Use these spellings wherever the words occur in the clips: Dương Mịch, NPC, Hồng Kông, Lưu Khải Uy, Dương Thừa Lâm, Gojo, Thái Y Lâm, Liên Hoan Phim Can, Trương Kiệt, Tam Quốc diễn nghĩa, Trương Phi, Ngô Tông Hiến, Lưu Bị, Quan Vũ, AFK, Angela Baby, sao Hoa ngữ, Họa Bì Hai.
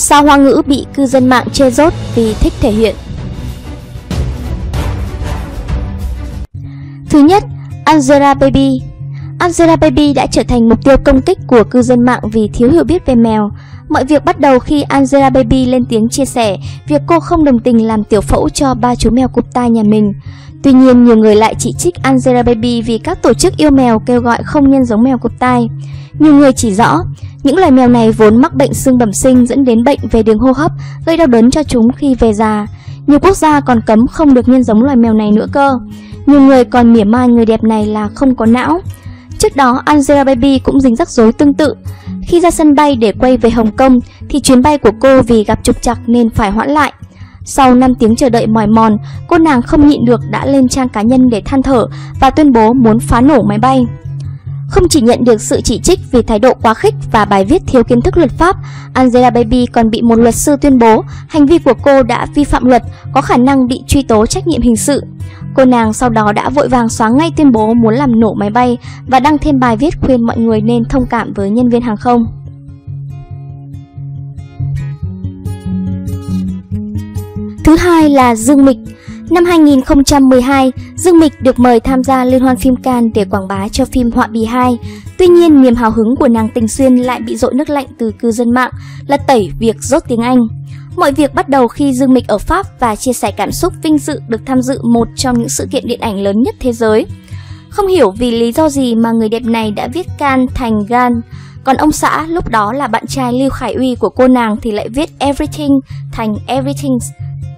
sao Hoa ngữ bị cư dân mạng chê rốt vì thích thể hiện. Thứ nhất, Angela Baby. Angela Baby đã trở thành mục tiêu công kích của cư dân mạng vì thiếu hiểu biết về mèo. Mọi việc bắt đầu khi Angela Baby lên tiếng chia sẻ việc cô không đồng tình làm tiểu phẫu cho ba chú mèo cụp tai nhà mình. Tuy nhiên, nhiều người lại chỉ trích Angela Baby vì các tổ chức yêu mèo kêu gọi không nhân giống mèo cụp tai. Nhiều người chỉ rõ, những loài mèo này vốn mắc bệnh xương bẩm sinh dẫn đến bệnh về đường hô hấp, gây đau đớn cho chúng khi về già. Nhiều quốc gia còn cấm không được nhân giống loài mèo này nữa cơ. Nhiều người còn mỉa mai người đẹp này là không có não. Trước đó, Angela Baby cũng dính rắc rối tương tự. Khi ra sân bay để quay về Hồng Kông thì chuyến bay của cô vì gặp trục trặc nên phải hoãn lại. Sau 5 tiếng chờ đợi mỏi mòn, cô nàng không nhịn được đã lên trang cá nhân để than thở và tuyên bố muốn phá nổ máy bay. Không chỉ nhận được sự chỉ trích vì thái độ quá khích và bài viết thiếu kiến thức luật pháp, Angela Baby còn bị một luật sư tuyên bố hành vi của cô đã vi phạm luật, có khả năng bị truy tố trách nhiệm hình sự. Cô nàng sau đó đã vội vàng xóa ngay tuyên bố muốn làm nổ máy bay và đăng thêm bài viết khuyên mọi người nên thông cảm với nhân viên hàng không. Thứ hai là Dương Mịch. Năm 2012, Dương Mịch được mời tham gia Liên Hoan Phim Can để quảng bá cho phim Họa Bì Hai. Tuy nhiên, niềm hào hứng của nàng Tình Xuyên lại bị dội nước lạnh từ cư dân mạng, lật tẩy việc dốt tiếng Anh. Mọi việc bắt đầu khi Dương Mịch ở Pháp và chia sẻ cảm xúc vinh dự được tham dự một trong những sự kiện điện ảnh lớn nhất thế giới. Không hiểu vì lý do gì mà người đẹp này đã viết Can thành Gan, còn ông xã lúc đó là bạn trai Lưu Khải Uy của cô nàng thì lại viết Everything thành Everything,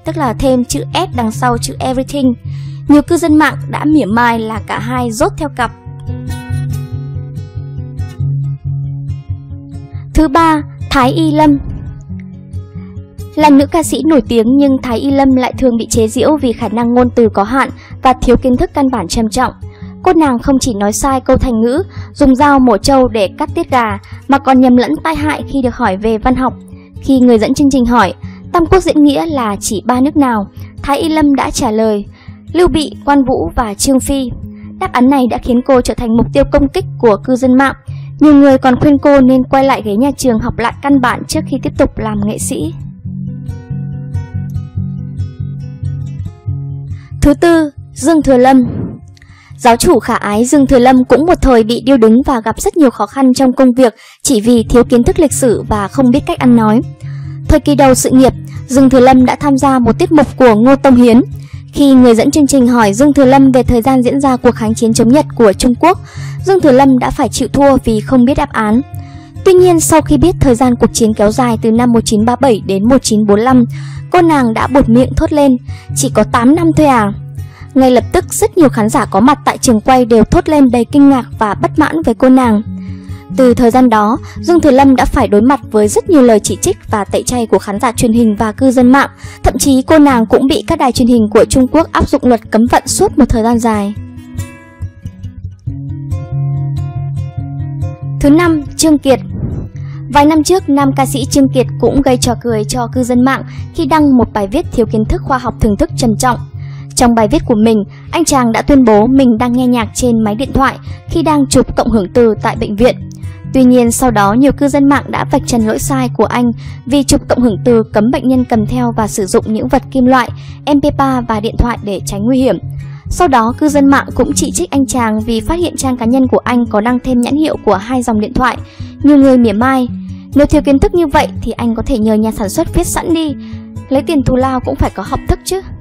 tức là thêm chữ S đằng sau chữ Everything. Nhiều cư dân mạng đã mỉa mai là cả hai dốt theo cặp. Thứ ba, Thái Y Lâm. Là nữ ca sĩ nổi tiếng nhưng Thái Y Lâm lại thường bị chế giễu vì khả năng ngôn từ có hạn và thiếu kiến thức căn bản trầm trọng. Cô nàng không chỉ nói sai câu thành ngữ, dùng dao mổ trâu để cắt tiết gà mà còn nhầm lẫn tai hại khi được hỏi về văn học. Khi người dẫn chương trình hỏi Tam Quốc diễn nghĩa là chỉ ba nước nào, Thái Y Lâm đã trả lời Lưu Bị, Quan Vũ và Trương Phi. Đáp án này đã khiến cô trở thành mục tiêu công kích của cư dân mạng. Nhiều người còn khuyên cô nên quay lại ghế nhà trường học lại căn bản trước khi tiếp tục làm nghệ sĩ. Thứ tư, Dương Thừa Lâm. Giáo chủ khả ái Dương Thừa Lâm cũng một thời bị điêu đứng và gặp rất nhiều khó khăn trong công việc chỉ vì thiếu kiến thức lịch sử và không biết cách ăn nói. Thời kỳ đầu sự nghiệp, Dương Thừa Lâm đã tham gia một tiết mục của Ngô Tông Hiến. Khi người dẫn chương trình hỏi Dương Thừa Lâm về thời gian diễn ra cuộc kháng chiến chống Nhật của Trung Quốc, Dương Thừa Lâm đã phải chịu thua vì không biết đáp án. Tuy nhiên, sau khi biết thời gian cuộc chiến kéo dài từ năm 1937 đến 1945, cô nàng đã buột miệng thốt lên, chỉ có 8 năm thôi à. Ngay lập tức, rất nhiều khán giả có mặt tại trường quay đều thốt lên đầy kinh ngạc và bất mãn với cô nàng. Từ thời gian đó, Dương Thừa Lâm đã phải đối mặt với rất nhiều lời chỉ trích và tẩy chay của khán giả truyền hình và cư dân mạng. Thậm chí cô nàng cũng bị các đài truyền hình của Trung Quốc áp dụng luật cấm vận suốt một thời gian dài. Thứ năm, Trương Kiệt. Vài năm trước, nam ca sĩ Trương Kiệt cũng gây trò cười cho cư dân mạng khi đăng một bài viết thiếu kiến thức khoa học thưởng thức trầm trọng. Trong bài viết của mình, anh chàng đã tuyên bố mình đang nghe nhạc trên máy điện thoại khi đang chụp cộng hưởng từ tại bệnh viện. Tuy nhiên, sau đó nhiều cư dân mạng đã vạch trần lỗi sai của anh vì chụp cộng hưởng từ cấm bệnh nhân cầm theo và sử dụng những vật kim loại, MP3 và điện thoại để tránh nguy hiểm. Sau đó, cư dân mạng cũng chỉ trích anh chàng vì phát hiện trang cá nhân của anh có đăng thêm nhãn hiệu của hai dòng điện thoại. Nhiều người mỉa mai, nếu thiếu kiến thức như vậy thì anh có thể nhờ nhà sản xuất viết sẵn đi, lấy tiền thù lao cũng phải có học thức chứ.